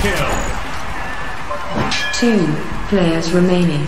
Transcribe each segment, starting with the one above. kill. 2 players remaining.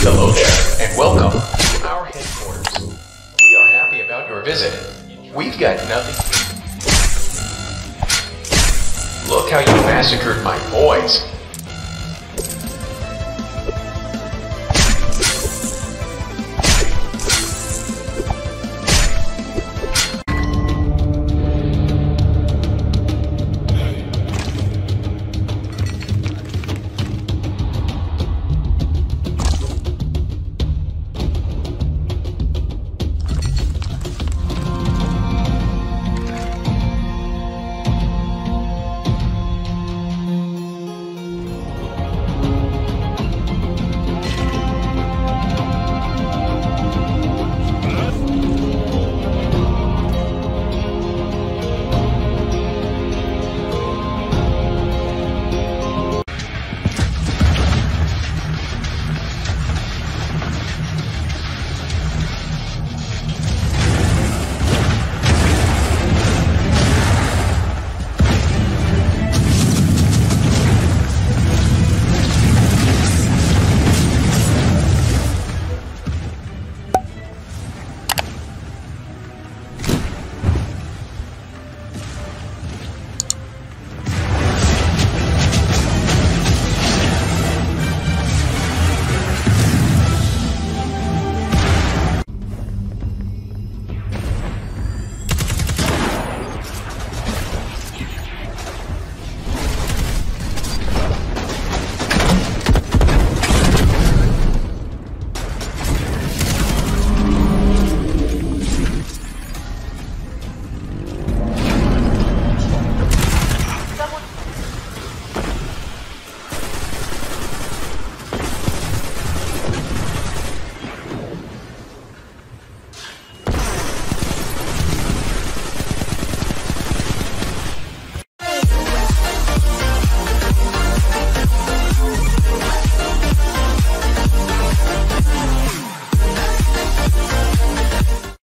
Hello there, and welcome to our headquarters. We are happy about your visit. We've got nothing. Look how you massacred my boys.